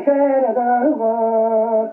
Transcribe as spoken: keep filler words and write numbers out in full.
Where